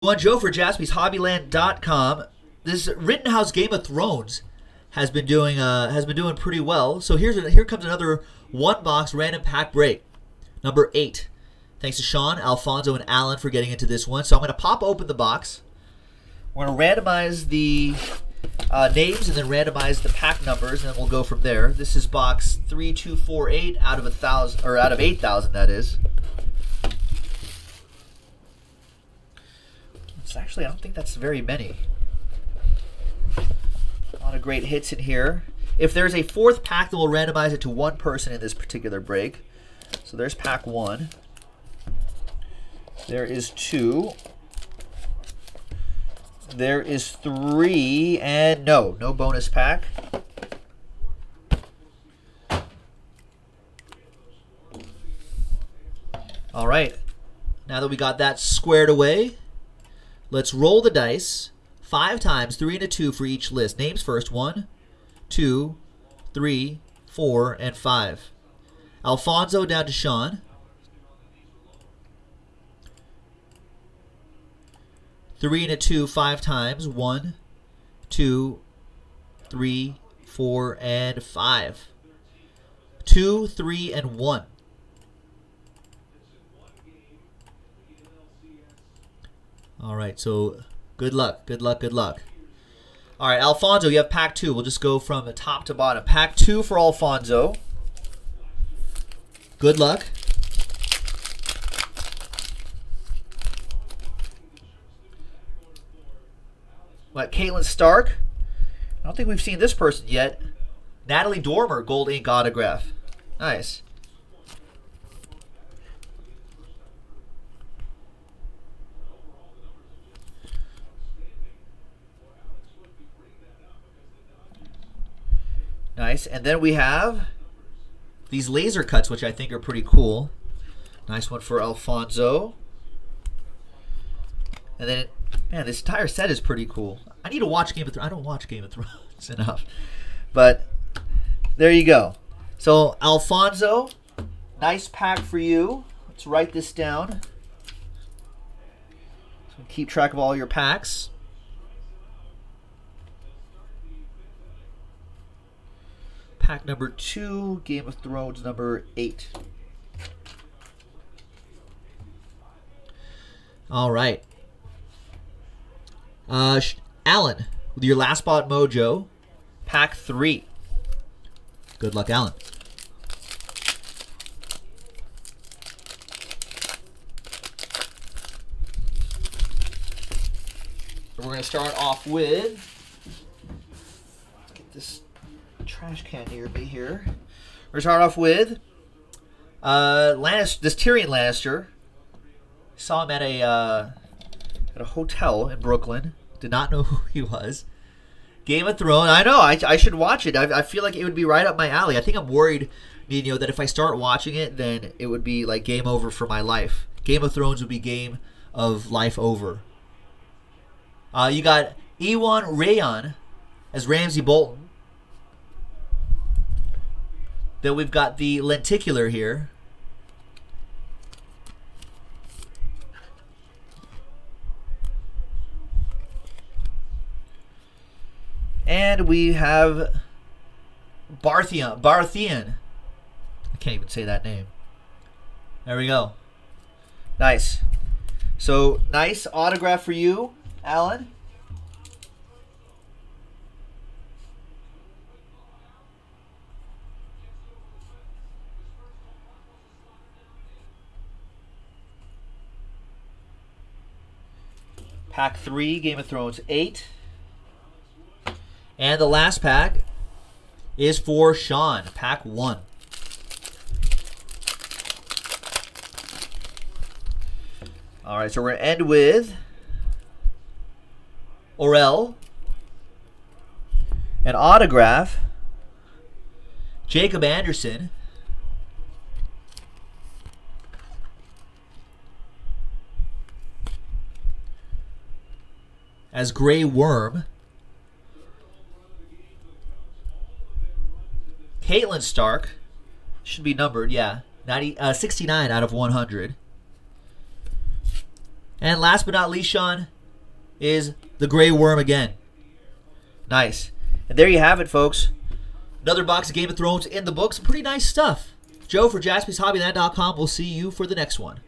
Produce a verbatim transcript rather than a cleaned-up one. One Joe for Jaspy's Hobbyland dot com. This Rittenhouse Game of Thrones has been doing uh, has been doing pretty well. So here's a, here comes another one box random pack break, number eight. Thanks to Sean, Alfonso, and Alan for getting into this one. So I'm going to pop open the box. We're going to randomize the uh, names and then randomize the pack numbers, and then we'll go from there. This is box three two four eight out of a thousand or out of eight thousand. That is. Actually, I don't think that's very many. A lot of great hits in here. If there's a fourth pack, then we'll randomize it to one person in this particular break. So there's pack one. There is two. There is three, and no, no bonus pack. All right, now that we got that squared away, let's roll the dice five times, three and a two for each list. Names first, one, two, three, four, and five. Alfonso down to Sean. Three and a two, five times, one, two, three, four, and five. Two, three, and one. All right, so good luck, good luck, good luck. All right, Alfonso, you have pack two. We'll just go from the top to bottom. Pack two for Alfonso. Good luck. What, Catelyn Stark? I don't think we've seen this person yet. Natalie Dormer, gold ink autograph. Nice. Nice, and then we have these laser cuts, which I think are pretty cool. Nice one for Alfonso. And then, man, this entire set is pretty cool. I need to watch Game of Thrones. I don't watch Game of Thrones enough. But there you go. So, Alfonso, nice pack for you. Let's write this down. So keep track of all your packs. Pack number two, Game of Thrones number eight. All right. Uh, Alan, with your last spot mojo, pack three. Good luck, Alan. We're going to start off with, get this trash can near me here. We're gonna start off with uh, Lannister, this Tyrion Lannister. Saw him at a uh, at a hotel in Brooklyn. Did not know who he was. Game of Thrones. I know. I, I should watch it. I, I feel like it would be right up my alley. I think I'm worried, Nino, that if I start watching it, then it would be like game over for my life. Game of Thrones would be game of life over. Uh, you got Ewan Rayon as Ramsay Bolton. Then we've got the lenticular here. And we have Barthian. Barthian. I can't even say that name. There we go. Nice. So, nice autograph for you, Alan. Pack three, Game of Thrones eight. And the last pack is for Sean, pack one. All right, so we're going to end with Orel, an autograph, Jacob Anderson, as Gray Worm, Catelyn Stark, should be numbered, yeah, ninety, uh, sixty-nine out of one hundred, And last but not least, Sean, is the Gray Worm again. Nice. And there you have it, folks. Another box of Game of Thrones in the books. Pretty nice stuff. Joe for Jaspys Hobbyland dot com. We'll see you for the next one.